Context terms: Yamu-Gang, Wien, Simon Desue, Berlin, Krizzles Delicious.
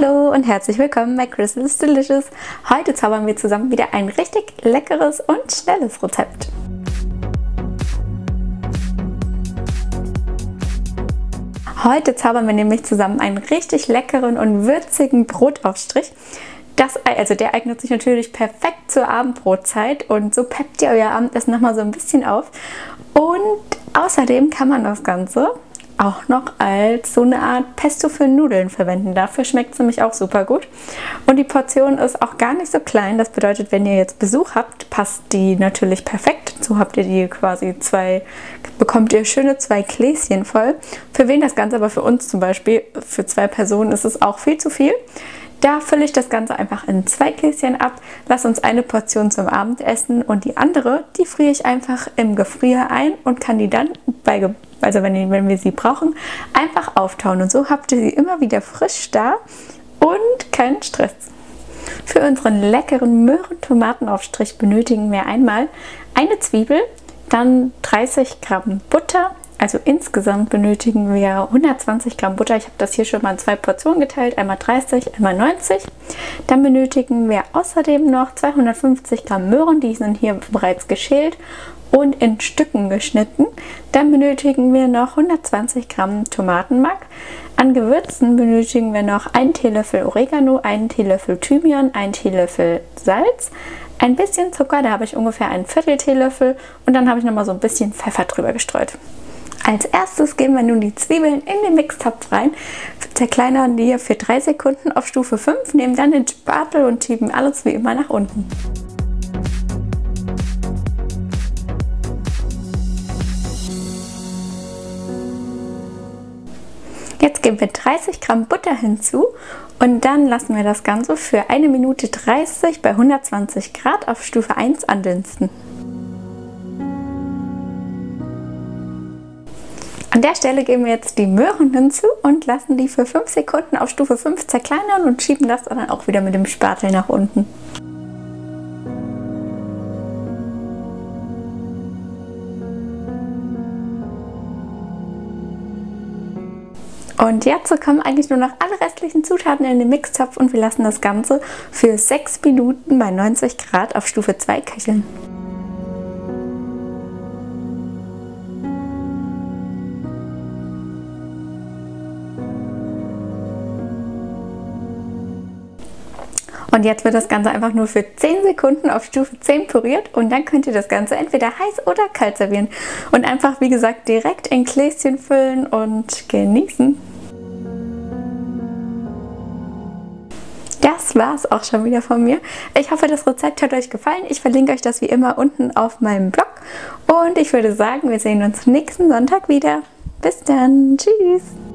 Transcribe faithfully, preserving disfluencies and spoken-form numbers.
Hallo und herzlich willkommen bei Krizzles Delicious. Heute zaubern wir zusammen wieder ein richtig leckeres und schnelles Rezept. Heute zaubern wir nämlich zusammen einen richtig leckeren und würzigen Brotaufstrich. Das, also der eignet sich natürlich perfekt zur Abendbrotzeit und so peppt ihr euer Abendessen nochmal so ein bisschen auf. Und außerdem kann man das Ganze auch noch als so eine Art Pesto für Nudeln verwenden. Dafür schmeckt es nämlich auch super gut. Und die Portion ist auch gar nicht so klein. Das bedeutet, wenn ihr jetzt Besuch habt, passt die natürlich perfekt. So habt ihr die quasi zwei, bekommt ihr schöne zwei Gläschen voll. Für wen das Ganze, aber für uns zum Beispiel, für zwei Personen ist es auch viel zu viel. Da fülle ich das Ganze einfach in zwei Gläschen ab, lasse uns eine Portion zum Abendessen und die andere, die friere ich einfach im Gefrier ein und kann die dann, bei, also wenn, wenn wir sie brauchen, einfach auftauen. Und so habt ihr sie immer wieder frisch da und keinen Stress. Für unseren leckeren Möhren-Tomatenaufstrich benötigen wir einmal eine Zwiebel, dann dreißig Gramm Butter. Also insgesamt benötigen wir hundertzwanzig Gramm Butter. Ich habe das hier schon mal in zwei Portionen geteilt, einmal dreißig, einmal neunzig. Dann benötigen wir außerdem noch zweihundertfünfzig Gramm Möhren, die sind hier bereits geschält und in Stücken geschnitten. Dann benötigen wir noch hundertzwanzig Gramm Tomatenmark. An Gewürzen benötigen wir noch einen Teelöffel Oregano, einen Teelöffel Thymian, einen Teelöffel Salz, ein bisschen Zucker, da habe ich ungefähr einen Viertel Teelöffel und dann habe ich nochmal so ein bisschen Pfeffer drüber gestreut. Als erstes geben wir nun die Zwiebeln in den Mixtopf rein, zerkleinern die hier für drei Sekunden auf Stufe fünf, nehmen dann den Spatel und schieben alles wie immer nach unten. Jetzt geben wir dreißig Gramm Butter hinzu und dann lassen wir das Ganze für eine Minute dreißig bei hundertzwanzig Grad auf Stufe eins andünsten. An der Stelle geben wir jetzt die Möhren hinzu und lassen die für fünf Sekunden auf Stufe fünf zerkleinern und schieben das dann auch wieder mit dem Spatel nach unten. Und jetzt kommen eigentlich nur noch alle restlichen Zutaten in den Mixtopf und wir lassen das Ganze für sechs Minuten bei neunzig Grad auf Stufe zwei köcheln. Und jetzt wird das Ganze einfach nur für zehn Sekunden auf Stufe zehn püriert und dann könnt ihr das Ganze entweder heiß oder kalt servieren und einfach, wie gesagt, direkt in Gläschen füllen und genießen. Das war es auch schon wieder von mir. Ich hoffe, das Rezept hat euch gefallen. Ich verlinke euch das wie immer unten auf meinem Blog und ich würde sagen, wir sehen uns nächsten Sonntag wieder. Bis dann, tschüss!